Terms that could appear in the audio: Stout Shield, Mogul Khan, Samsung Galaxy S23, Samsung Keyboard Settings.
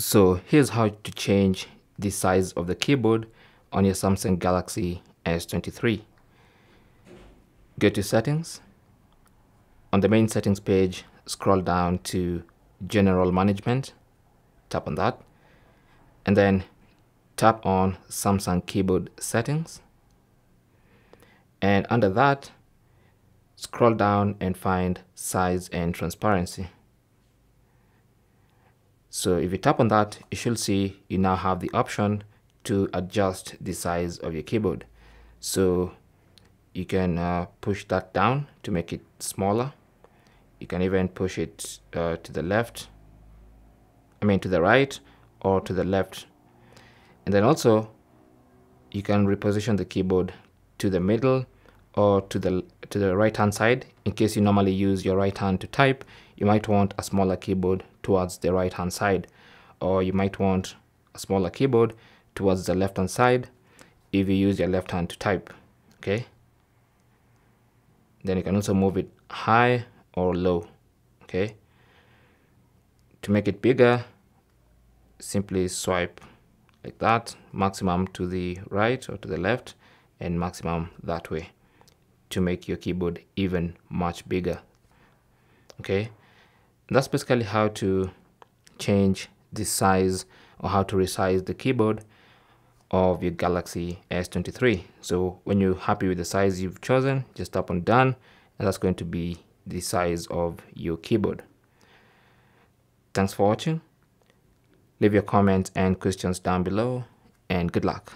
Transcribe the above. So here's how to change the size of the keyboard on your Samsung Galaxy S23. Go to Settings. On the main settings page, scroll down to General Management, tap on that, and then tap on Samsung Keyboard Settings. And under that, scroll down and find Size and Transparency. So if you tap on that, you should see you now have the option to adjust the size of your keyboard. So you can push that down to make it smaller. You can even push it to the right or to the left. And then also you can reposition the keyboard to the middle or to the right hand side. In case you normally use your right hand to type, you might want a smaller keyboard towards the right hand side, or you might want a smaller keyboard towards the left hand side if you use your left hand to type. Okay, then you can also move it high or low. Okay, to make it bigger, simply swipe like that, maximum to the right or to the left and maximum that way, to make your keyboard even much bigger. Okay, that's basically how to change the size or how to resize the keyboard of your Galaxy S23. So when you're happy with the size you've chosen, just tap on Done, and that's going to be the size of your keyboard. Thanks for watching. Leave your comments and questions down below, and good luck.